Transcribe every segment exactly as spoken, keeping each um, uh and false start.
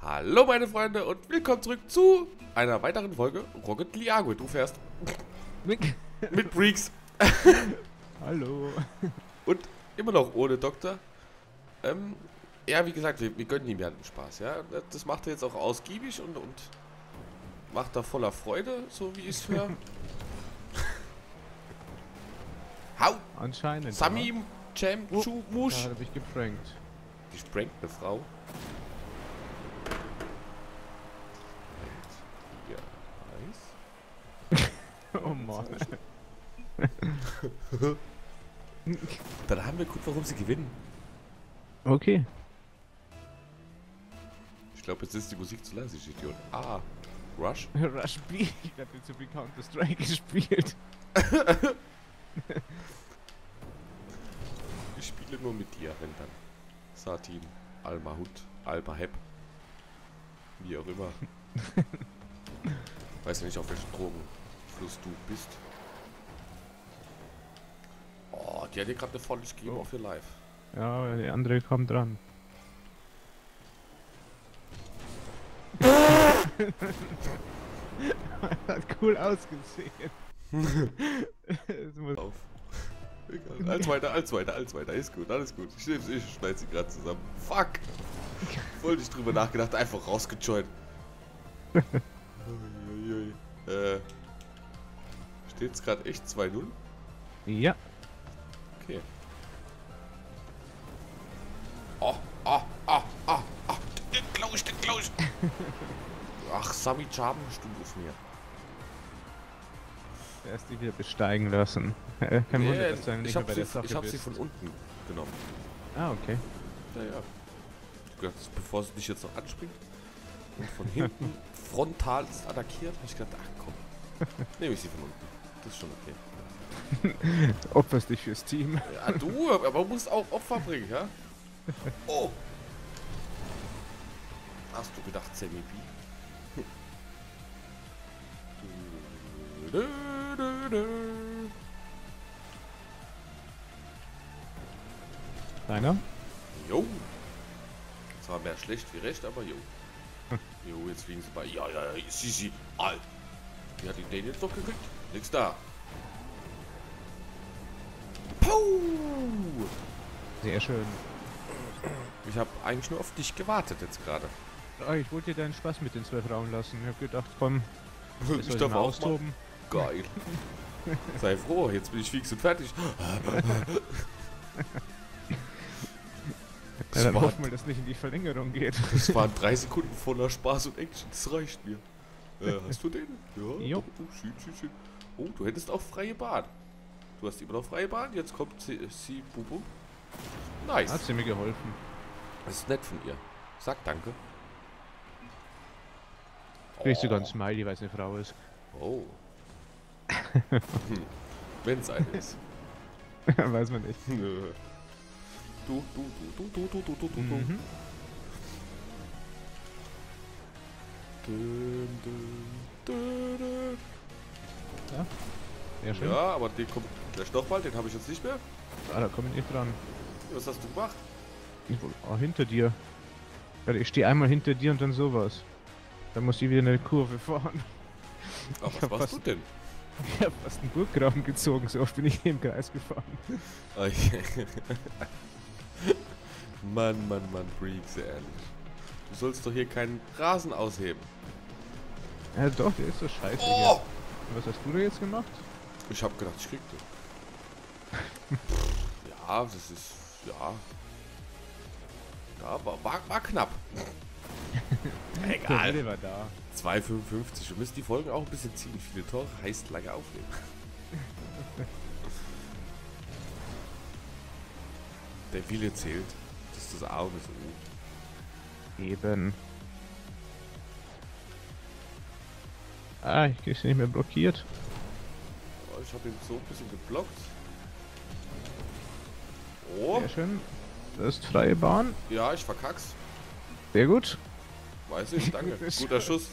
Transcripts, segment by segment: Hallo meine Freunde und willkommen zurück zu einer weiteren Folge Rocket League. Du fährst mit, mit Preex. Hallo. Und immer noch ohne Doktor. Ähm, ja, wie gesagt, wir, wir gönnen ihm ja den Spaß. Ja? Das macht er jetzt auch ausgiebig und, und macht da voller Freude, so wie ich es höre. Hau! Anscheinend. Sami, Cem, oh, Chu, Musch. Da hab ich geprankt. Gesprengt eine Frau. Oh Mann. Dann haben wir gut, warum sie gewinnen. Okay. Ich glaube, jetzt ist die Musik zu leise, ich Idiot. Ah, Rush? Rush B. Ich hab jetzt so viel Counter Strike gespielt. Ich spiele nur mit dir, wenn dann. Satin, Alma Hut, Alma Hepp. Wie auch immer. Weiß nicht, auf welchen Drogen du bist. Oh, die hat hier gerade eine volle Scheme auf ihr Live. Ja, die andere kam dran. Hat cool ausgesehen. Muss auf. Egal. Alles weiter, alles weiter, alles weiter. Ist gut, alles gut. Ich, ich schneide sie gerade zusammen. Fuck! Voll nicht drüber nachgedacht, einfach rausgejoint. Äh. Steht's gerade echt zwei null? Ja. Okay. Oh, oh, oh, oh, oh. Den glaub ich, den glaub ich. Ach, Sami Charme stimmt auf mir. Er ist die wieder besteigen lassen. Kein nee, Wunder, dass du nicht ich mehr bei der Sache bist. Ich hab sie von unten genommen. Ah, okay. Naja. Ich dachte, bevor sie dich jetzt noch anspringt und von hinten frontal ist attackiert, hab ich gedacht, ach komm. Nehme ich sie von unten. Das ist schon okay. Opferst dich fürs Team. Ja, du, aber du musst auch Opfer bringen, ja? Oh! Hast du gedacht, Sammy B? Deiner? Jo! Das war mehr schlecht wie recht, aber jo. Jo, jetzt fliegen sie bei. Ja, ja, ja, Sisi, alt! Wie hat die den jetzt doch gekriegt? Nix da. Puh! Sehr schön. Ich habe eigentlich nur auf dich gewartet jetzt gerade. Oh, ich wollte dir deinen Spaß mit den zwei Frauen lassen. Ich habe gedacht, komm, ich darf mal austoben. Geil. Sei froh, jetzt bin ich fix und fertig. Ja, dann hoffen wir, dass nicht in die Verlängerung geht. Das waren drei Sekunden voller Spaß und Action. Das reicht mir. Äh, hast du den? Ja. Jo. Oh, schön, schön, schön. Oh, du hättest auch freie Bahn. Du hast immer noch freie Bahn. Jetzt kommt sie, sie Bubu. Nice. Hat sie mir geholfen. Das ist nett von ihr. Sag danke. Kriegst du ganz Smiley, weil es eine Frau ist. Oh. Hm. Wenn es eine ist. Weiß man nicht. Nö. Du, du, du, du, du, du, du, du, mhm. du. Ja, sehr schön. Ja, aber den kommt gleich nochmal, den habe ich jetzt nicht mehr. Ah, da komme ich nicht dran. Was hast du gemacht? Ich wollte auch hinter dir. Ich stehe einmal hinter dir und dann sowas. Dann muss ich wieder eine Kurve fahren. Aber was warst fast, du denn? Ich habe fast einen Burggraben gezogen, so oft bin ich im Kreis gefahren. Okay. Mann, Mann, Mann, Breaks, ehrlich. Du sollst doch hier keinen Rasen ausheben. Ja doch, der ist so scheiße. Oh! Was hast du da jetzt gemacht? Ich hab gedacht, ich krieg den. Ja, das ist... ja... Ja, war, war, war knapp. Egal. Der war da. zwei fünfundfünfzig. Wir müssen die Folgen auch ein bisschen ziehen. Viele Tore heißt lange aufnehmen. Der Wille zählt. Das ist das A und das U. Eben. Ah, ich krieg's nicht mehr blockiert. Oh, ich habe ihn so ein bisschen geblockt. Oh. Sehr schön. Das ist freie Bahn. Ja, ich verkack's. Sehr gut. Weiß ich, danke. Guter Schuss.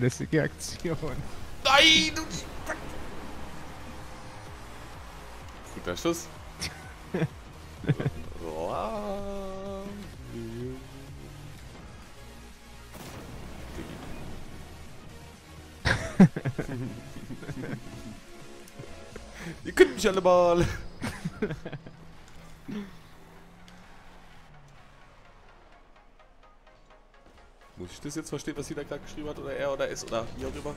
Lässige Aktion. Nein, du... Guter Schuss. Love you. Ihr könnt mich alle mal. Muss ich das jetzt verstehen, was jeder gerade geschrieben hat, oder er oder es oder hier rüber?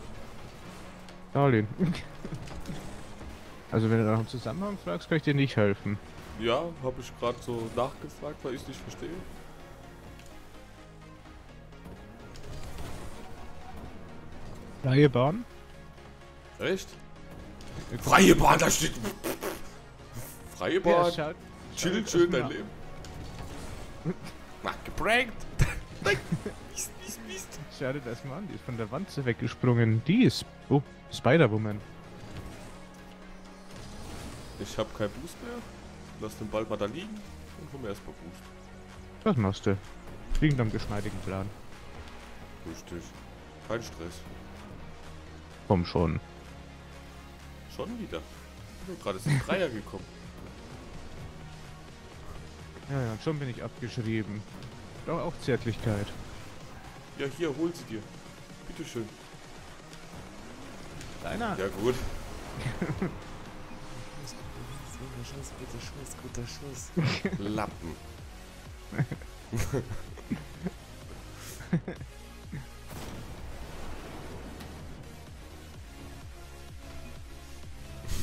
Darlene. Also wenn du nach dem Zusammenhang fragst, kann ich dir nicht helfen. Ja, habe ich gerade so nachgefragt, weil ich es nicht verstehe. Freie Bahn? Echt? Freie Bahn, da steht... Freie Bahn, ja, chill schön dein Leben. Mach geprankt! Mist, Mist, Mist! Schade, dass man, die ist von der Wand weggesprungen. Die ist... Oh, Spider-Woman. Ich hab kein Boost mehr. Lass den Ball mal da liegen und komm erstmal Boost. Das machst du. Liegend am geschmeidigen Plan. Richtig. Kein Stress. Komm schon. Schon wieder? Gerade ist ein Dreier gekommen. Ja, ja, schon bin ich abgeschrieben. Doch auch Zärtlichkeit. Ja, hier, hol sie dir. Bitteschön. Deiner? Ja, gut. Guter Schuss, guter Schuss, guter Schuss. Lappen.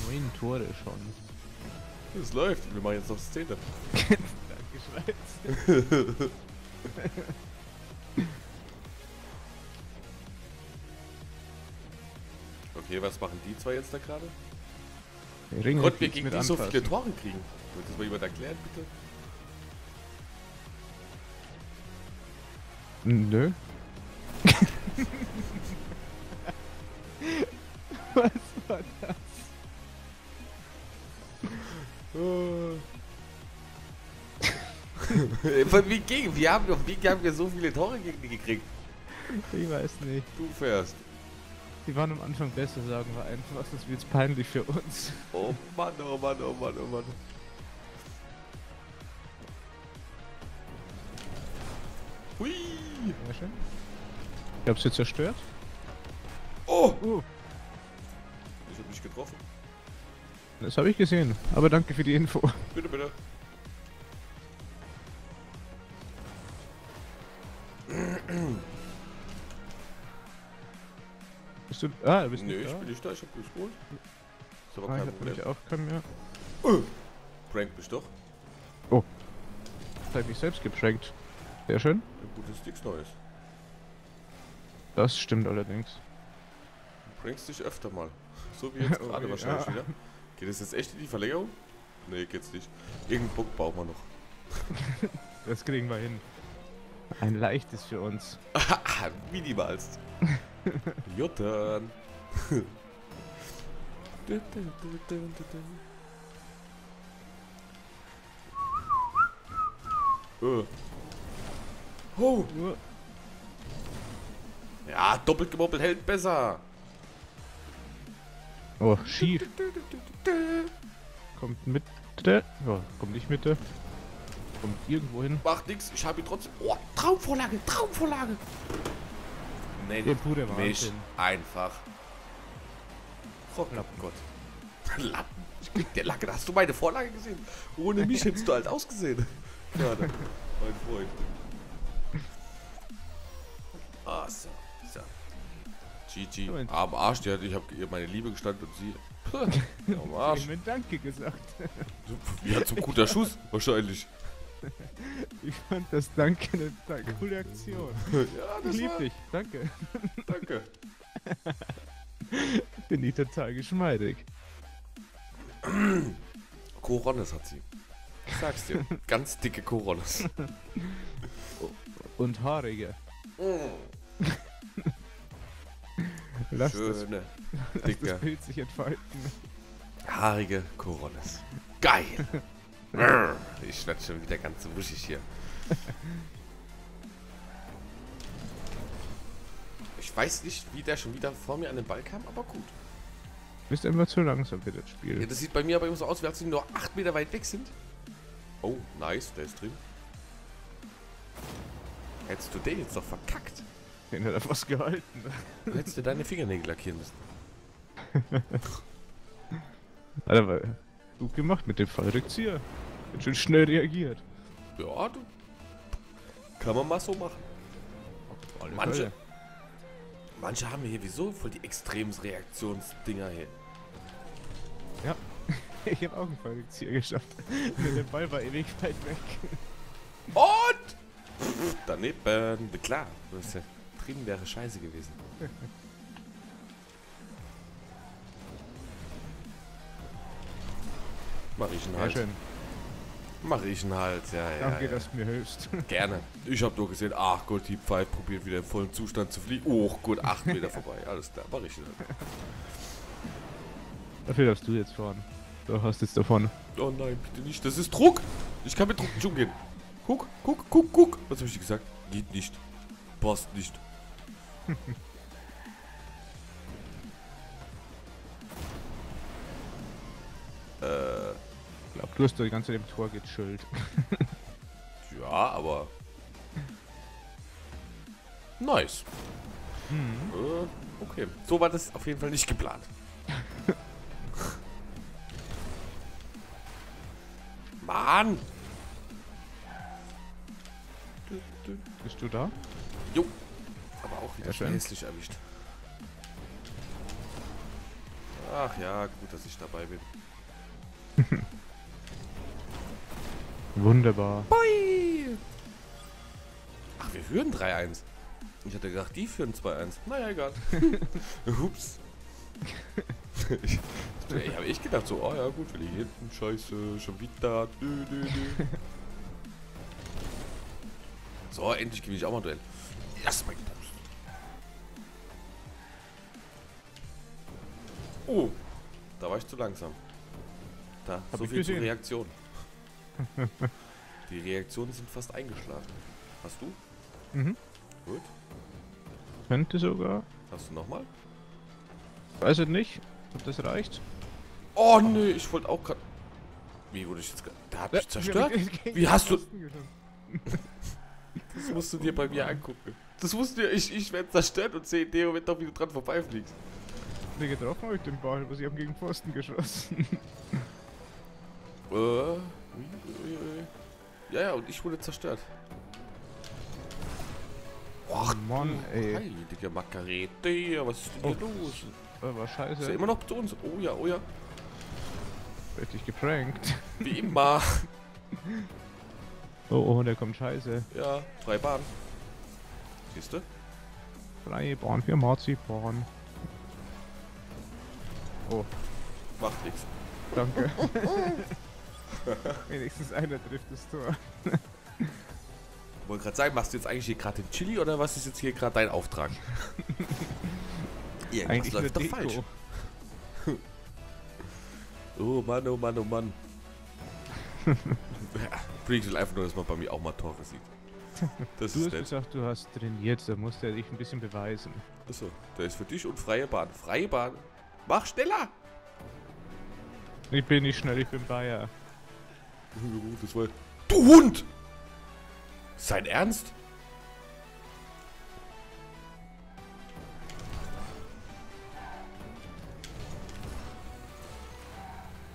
Neun Tore schon. Es läuft, wir machen jetzt noch Szene. Danke, Schweiz. Okay, was machen die zwei jetzt da gerade? Gott, wir gegen die so viele Tore kriegen. Wird das mal jemand erklären, bitte? Nö. Was war das? Von wie gegen? Wir haben doch, wie haben wir so viele Tore gegen die gekriegt? Ich weiß nicht. Du fährst. Die waren am Anfang besser, sagen wir einfach. Das wird jetzt peinlich für uns. Oh Mann, oh Mann, oh Mann, oh Mann. Hui! Sehr schön. Ich hab's jetzt zerstört. Oh! Uh. Ich hab mich getroffen. Das habe ich gesehen, aber danke für die Info. Bitte, bitte. Du, ah, bist Nö, nicht ich bin nicht da, ich hab dich geholt. Ist aber ah, kein ich Problem. Ich auch kein mehr. Uh, prank mich doch. Oh. Ich hab mich selbst geprankt. Sehr schön. Ein gutes Sticks Neues. Das stimmt allerdings. Du prankst dich öfter mal. So wie jetzt gerade wahrscheinlich ja. wieder. Geht es jetzt echt in die Verlängerung? Ne, geht's nicht. Irgendeinen Bock brauchen wir noch. Das kriegen wir hin. Ein leichtes für uns. Minimals. Juttern. Oh. Oh. Ja, doppelt gemoppelt hält besser. Oh, schief. Kommt Mitte. Ja, kommt nicht Mitte. Kommt irgendwo hin. Macht nix, ich habe ihn trotzdem. Oh, Traumvorlage, Traumvorlage. Nenn mich einfach. Kroglappen, Gott. Lappen. Ich krieg der Lacke. Hast du meine Vorlage gesehen? Ohne mich hättest du halt ausgesehen. Gerade. Mein Freund. Ah, so. So. G G. Am Arsch, die hat, ich habe ihr meine Liebe gestanden und sie... Am Arsch. Ich hab mir Danke gesagt. Ja, zum guter Schuss wahrscheinlich. Ich fand das Danke eine, eine coole Aktion. Ja, das ich lieb war... dich. Danke. Danke. Bin ich total geschmeidig. Coronas hat sie. Ich sag's dir. Ganz dicke Coronas. Und haarige. Oh. Lass Schöne, das, dicke. Lass das Bild sich entfalten. Haarige Coronas. Geil. Ich werde schon wieder ganz wuschig hier. Ich weiß nicht, wie der schon wieder vor mir an den Ball kam, aber gut. Du bist immer zu langsam für das Spiel. Ja, das sieht bei mir aber immer so aus, wie als sie nur acht Meter weit weg sind. Oh, nice, der ist drin. Hättest du den jetzt doch verkackt? Den hat er was gehalten. Du hättest dir deine Fingernägel lackieren müssen. Alter, gut gemacht mit dem Fallrückzieher. Ganz schön schnell reagiert. Ja, du. Kann man mal so machen. Manche, manche haben hier wieso voll die Extremsreaktionsdinger hin. Ja, ich habe auch einen Fallrückzieher geschafft. Der Ball war ewig weit weg. Und! Daneben, klar, das ja drin wäre scheiße gewesen. Mach ich einen Halt. Ja, schön. Mach ich einen Halt, ja, ja. Danke, ja, dass du mir hilfst. Gerne. Ich hab doch gesehen, ach Gott, die Pfeil probiert wieder im vollen Zustand zu fliegen. Oh Gott, acht Meter vorbei. Alles klar, mach ich einen Halt. Dafür darfst du jetzt fahren. Du hast jetzt davon. Oh nein, bitte nicht. Das ist Druck. Ich kann mit Druck nicht umgehen. Guck, guck, guck, guck. Was habe ich gesagt? Geht nicht. Passt nicht. äh. Ich glaube, du hast doch die ganze Zeit im Tor gechillt. Ja, aber. Nice. Mhm. Äh, okay. So war das auf jeden Fall nicht geplant. Mann! Bist du da? Jo. Aber auch wieder schön hässlich erwischt. Ach ja, gut, dass ich dabei bin. Wunderbar. Boi. Ach, wir führen drei eins. Ich hatte gedacht, die führen zwei eins. Naja, egal. Ups. ich ich habe echt gedacht, so, oh ja, gut, wir liegen hinten, scheiße, schon wieder. Dö, dö, dö. So, endlich gewinne ich auch mal ein Duell. Lass mal gepumst. Oh, da war ich zu langsam. Da, hab so viel gesehen. Zur Reaktion. Die Reaktionen sind fast eingeschlafen. Hast du? Mhm. Gut. Könnte sogar. Hast du nochmal? Weiß ich nicht, ob das reicht. Oh, oh. Nee, ich wollte auch gerade. Wie wurde ich jetzt gerade. Da hab ich ja, zerstört? Wie, wie hast du. Das musst du dir bei mir angucken. Das musst du dir, ich, ich werde zerstört und sehe in dem Moment doch, wie du dran vorbeifliegst. Ne, getroffen habe ich den Ball, aber sie haben gegen Pfosten geschossen. Äh, ja, ja, und ich wurde zerstört. Och, Mann, ey. Heilige Makarete, was ist denn hier oh, los? Das war scheiße. Ist ja immer noch zu uns. Oh ja, oh ja. Werd ich geprankt. Wie immer. Oh, oh, der kommt scheiße. Ja, freie Bahn. Siehst du? Freie Bahn für Marzipan. Oh. Macht nichts. Danke. Wenigstens einer trifft das Tor. Ich wollte gerade sagen, machst du jetzt eigentlich hier gerade den Chili oder was ist jetzt hier gerade dein Auftrag? Irgendwas läuft doch falsch. Oh Mann, oh Mann, oh Mann. Preex will einfach nur, dass man bei mir auch mal Tore sieht. Das du ist hast nett. Gesagt, du hast trainiert, da musst du dich ein bisschen beweisen. Achso, der ist für dich und freie Bahn. Freie Bahn. Mach schneller! Ich bin nicht schnell, ich bin Bayer. Das war... Du Hund! Sein Ernst?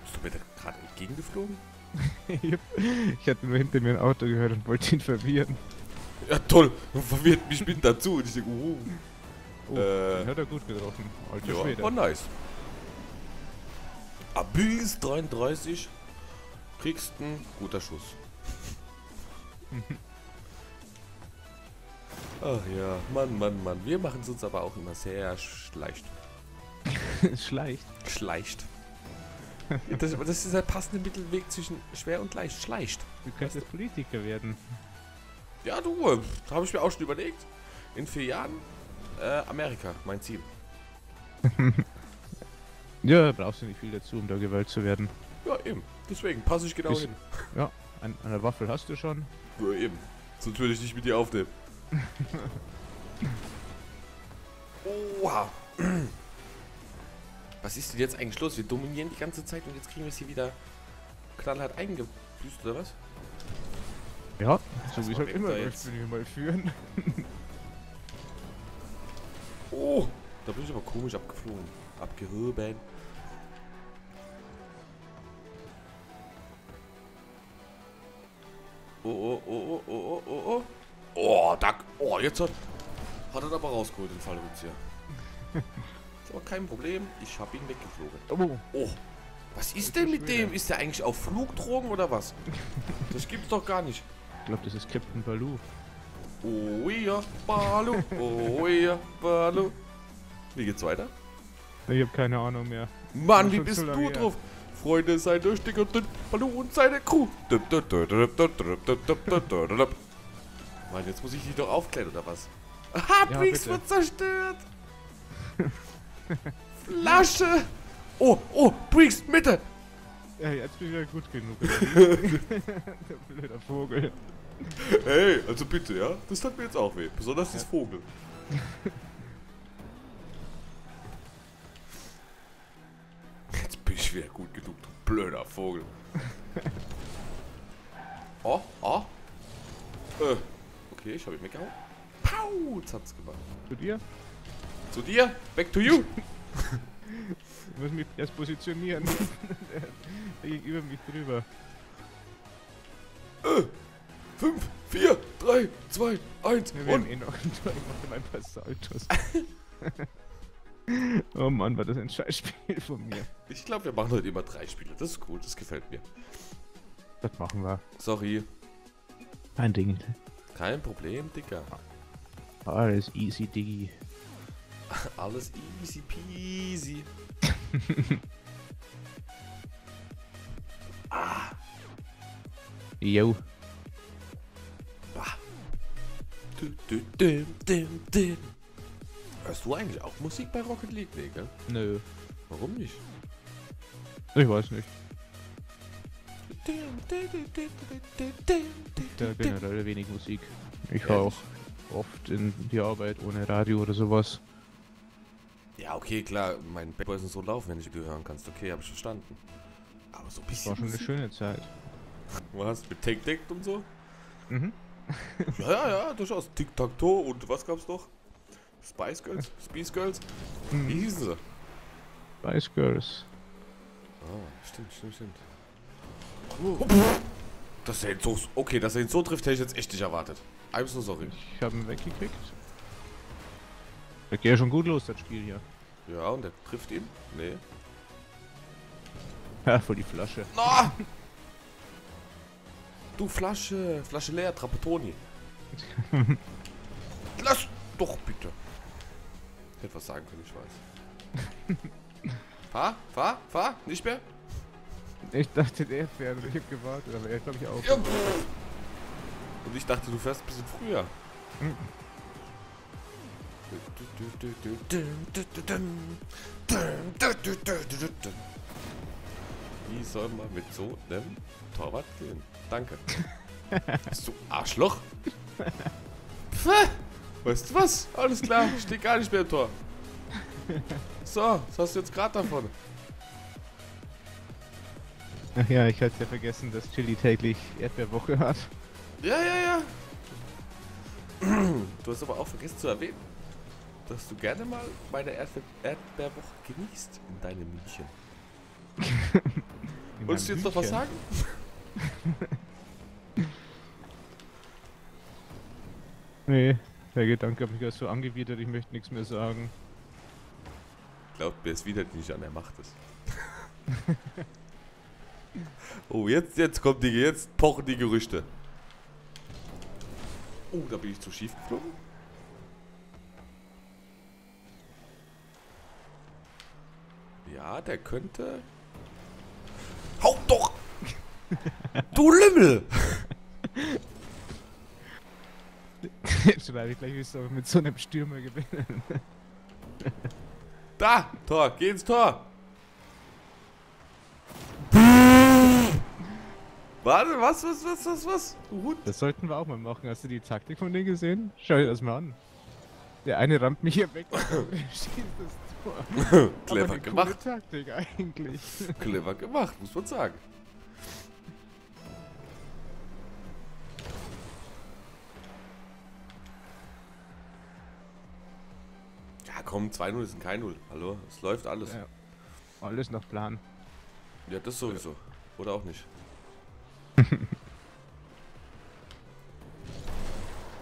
Bist du mir da gerade entgegengeflogen? Ich hatte nur hinter mir ein Auto gehört und wollte ihn verwirren. Ja toll, verwirrt mich mit dazu und ich denke, uh. Oh, äh, den hat er gut getroffen. Alter ja, Schwede. Oh nice. Abis dreiunddreißig. Kriegst ein guter Schuss. Ach ja, Mann, Mann, Mann. Wir machen es uns aber auch immer sehr schleicht. Schleicht? Schleicht. Das, das ist der passende Mittelweg zwischen schwer und leicht. Schleicht. Du könntest weißt du? Politiker werden. Ja, du. Habe ich mir auch schon überlegt. In vier Jahren äh, Amerika, mein Ziel. Ja, brauchst du nicht viel dazu, um da gewählt zu werden. Ja, eben. Deswegen passe ich genau Bis, hin. Ja, ein, eine Waffel hast du schon. Ja, eben. Sonst würde ich nicht mit dir aufnehmen. Oha. Was ist denn jetzt eigentlich los? Wir dominieren die ganze Zeit und jetzt kriegen wir es hier wieder knallhart eingeprügelt. Boost oder was? Ja, so wie ich halt immer möchte, wenn wir mal führen. Oh, da bin ich aber komisch abgeflogen. Abgehoben. Oh, oh, oh, oh, oh, oh, oh. Oh, da, oh, jetzt hat, hat er aber rausgeholt, den Fall jetzt hier. So, kein Problem, ich habe ihn weggeflogen. Oh, oh. Was ist denn mit dem? Ist der eigentlich auf Flugdrogen oder was? Das gibt's doch gar nicht. Ich glaube, das ist Captain Baloo. Oh ja, Baloo. Oh ja, Baloo. Wie geht's weiter? Ich habe keine Ahnung mehr. Mann, wie bist du drauf? Freunde, seid euch dick und dünn. Baloo und seine Crew. Mann, jetzt muss ich die doch aufklären oder was? Aha, Preex wird zerstört. Flasche. Oh, oh, Preex, Mitte! Ja, jetzt bin ich ja gut genug. Der blöde Vogel. Hey, also bitte, ja? Das tat mir jetzt auch weh. Besonders ja. Das Vogel. Jetzt bin ich wieder gut genug, du blöder Vogel. Oh, oh. Äh, okay, ich habe ihn weggehauen. Pau, jetzt hat's gemacht. Zu dir? Zu dir? Back to you! Ich muss mich erst positionieren. Der ging über mich drüber. fünf, vier, drei, zwei, eins. Wir haben eh noch ein Tor. Ich machte mal ein paar Saltos. Oh Mann, war das ein Scheißspiel von mir. Ich glaube, wir machen heute immer drei Spiele. Das ist gut, das gefällt mir. Das machen wir. Sorry. Kein Ding. Kein Problem, Digga. Alles easy, Diggi. Alles easy peasy. Ah. Yo. Ah. Du, du, du, du, du. Hörst du eigentlich auch Musik bei Rocket League, nee, gell? Nö. Warum nicht? Ich weiß nicht. Da generell wenig Musik. Ich höre auch oft in die Arbeit ohne Radio oder sowas. Ja, okay, klar, mein Backboy ist so laufen, wenn ich die hören kannst. Okay, hab ich verstanden. Aber so ein bisschen. Das war schon eine schöne Zeit. Was? Mit Tic-Tac und so? Mhm. Ja, ja, ja, durchaus. Tic-Tac-Toe und was gab's noch? Spice Girls? Spice Girls? Mhm. Wie hießen sie? Spice Girls. Ah, stimmt, stimmt, stimmt. Oh. Das ist ja jetzt so. Okay, dass er ihn so trifft, hätte ich jetzt echt nicht erwartet. I'm so sorry. Ich hab ihn weggekriegt. Da geht ja schon gut los, das Spiel hier. Ja, und der trifft ihn? Nee. Ja, voll die Flasche. Oh! Du Flasche! Flasche leer, Trapattoni. Lass doch bitte! Ich hätte was sagen können, ich weiß. Fahr, fahr, fahr, nicht mehr? Ich dachte, der fährt, ich hab gewartet, aber er glaube ich auch. Ja. Und ich dachte, du fährst ein bisschen früher. Mhm. Wie soll man mit so einem Torwart gehen? Danke. Bist du Arschloch? Pfeh. Weißt du was? Alles klar, ich stehe gar nicht mehr im Tor. So, was hast du jetzt gerade davon? Ach ja, ich hatte ja vergessen, dass Chili täglich Erdbeerwoche hat. Ja, ja, ja. Du hast aber auch vergessen zu erwähnen, dass du gerne mal meine Erdbe Erdbeerwoche genießt in deinem München. Wolltest du jetzt noch was sagen? Nee, der Gedanke hat mich gerade so angewidert, ich möchte nichts mehr sagen. Glaubt mir, es widert nicht an, er macht es. Oh, jetzt, jetzt kommt die, jetzt pochen die Gerüchte. Oh, da bin ich zu schief geflogen. Ja, der könnte... Hau doch! Du Lümmel! Jetzt schreibe ich gleich, wie es mit so einem Stürmer gewinnen. Da! Tor! Geh ins Tor! Warte, was, was, was, was, was? Du Hund. Das sollten wir auch mal machen. Hast du die Taktik von denen gesehen? Schau dir das mal an. Der eine rammt mich hier weg. Schießt das Tor. Clever eine gemacht. Coole Taktik eigentlich. Clever gemacht, muss man sagen. komm, zwei null ist ein kein null. Hallo, es läuft alles. Ja, alles nach Plan. Ja, das sowieso. Ja. Oder auch nicht.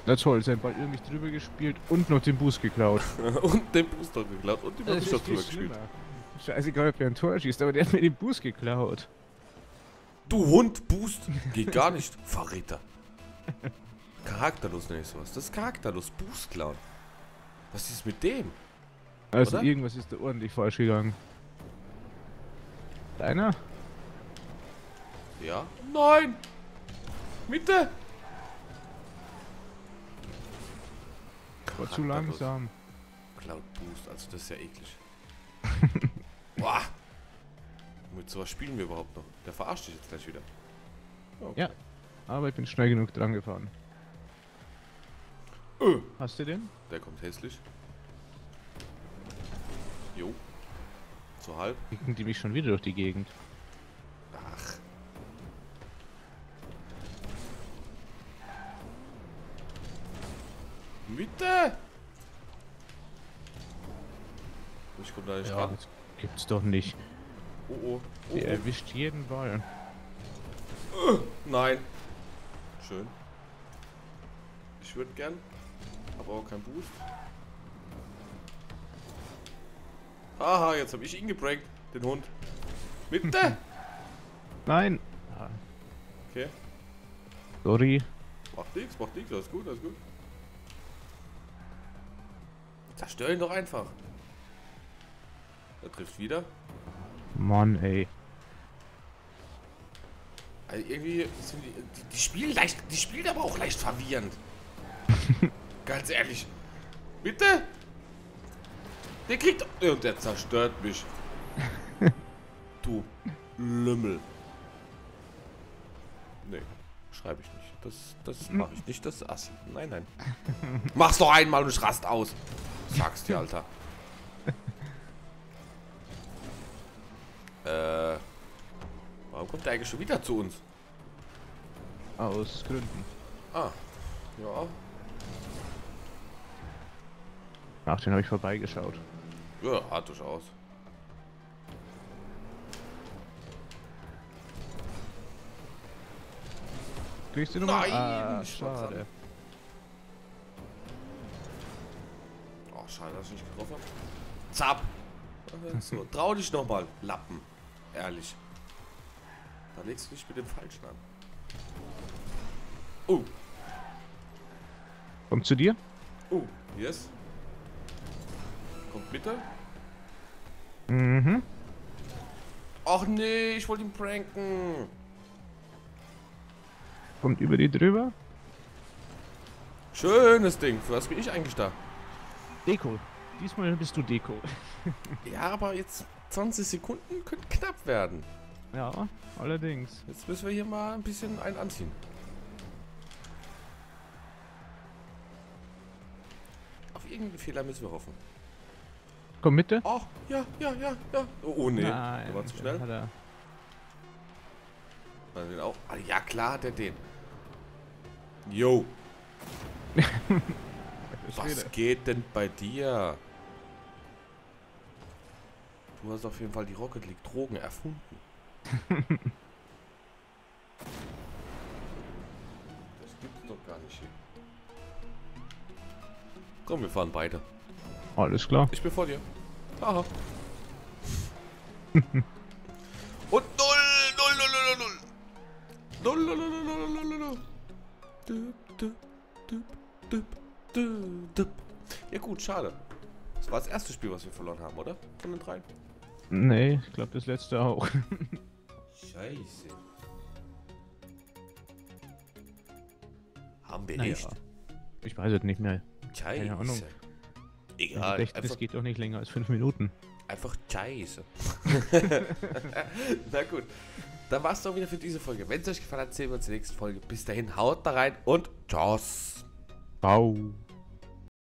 Na toll, sein Ball irgendwie drüber gespielt und noch den Boost geklaut. Und den Boost noch geklaut und die Boost noch drüber gespielt. Scheißegal, ob er ein Tor schießt, aber der hat mir den Boost geklaut. Du Hund, Boost! Geht gar nicht, Verräter. Charakterlos nenne ich sowas. Das ist charakterlos, Boost klauen. Was ist mit dem? Also oder? Irgendwas ist da ordentlich falsch gegangen. Deiner? Ja. Nein! Mitte! War zu langsam. Cloud Boost, also das ist ja eklig. Boah! Mit sowas spielen wir überhaupt noch. Der verarscht dich jetzt gleich wieder. Okay. Ja, aber ich bin schnell genug dran gefahren. Öh. Hast du den? Der kommt hässlich. Jo. Zu halb. Kicken die mich schon wieder durch die Gegend. Ach. Bitte! Ich komme da nicht ran. Das gibt's doch nicht. Oh oh. Oh, der oh. Erwischt jeden Ball. Uh, nein. Schön. Ich würde gern. Aber auch kein Boost. Aha, jetzt habe ich ihn gebrankt. Den Hund. Bitte! Nein. Okay. Sorry. Macht nichts, macht nichts. Alles gut, alles gut. Zerstör ihn doch einfach. Er trifft wieder. Mann, ey. Also irgendwie sind die, die, die spielen leicht, die spielen aber auch leicht verwirrend. Ganz ehrlich. Bitte? Der kriegt... Und der zerstört mich. Du Lümmel. Nee, schreibe ich nicht. Das, das mache ich nicht, das ist Assi. Nein, nein. Mach's doch einmal und ich rast aus. Sag's dir, Alter. Äh, warum kommt der eigentlich schon wieder zu uns? Aus Gründen. Ah, ja. Ach, den habe ich vorbeigeschaut. Ja, hat durchaus. Kriegst du die Nummer? Nein, ah, schade. Oh, schade, dass ich nicht getroffen habe. Zap! So, trau dich nochmal, Lappen. Ehrlich. Da legst du dich mit dem Falschen an. Oh. Kommt zu dir? Oh, yes. Kommt bitte. Mhm. Ach nee, ich wollte ihn pranken. Kommt über die drüber. Schönes Ding. Für was bin ich eigentlich da? Deko. Diesmal bist du Deko. Ja, aber jetzt zwanzig Sekunden könnte knapp werden. Ja, allerdings. Jetzt müssen wir hier mal ein bisschen einen anziehen. Auf irgendeinen Fehler müssen wir hoffen. Komm bitte. Oh, ja, ja, ja, ja. Oh, oh nee. Nein, der war zu schnell. Hat er. Hat er den auch? Ah, ja, klar hat er den. Yo. Was geht denn bei dir? Du hast auf jeden Fall die Rocket League Drogen erfunden. Das gibt's doch gar nicht hier. Komm, wir fahren weiter. Alles klar. Ich bin vor dir. Aha. Und null, null, null, null, null. Null, null, null, null, null, null. Düpp, düpp, düpp, düpp. Ja gut, schade. Das war das erste Spiel, was wir verloren haben, oder? Von den drei? Nee, ich glaube das letzte auch. Scheiße. Haben wir naja. Nicht. Ich weiß es nicht mehr. Scheiße. Keine Ahnung. Egal. Dachte, das geht doch nicht länger als fünf Minuten. Einfach scheiße. Na gut. Dann war es doch wieder für diese Folge. Wenn es euch gefallen hat, sehen wir uns in der nächsten Folge. Bis dahin, haut da rein und tschüss. Ciao.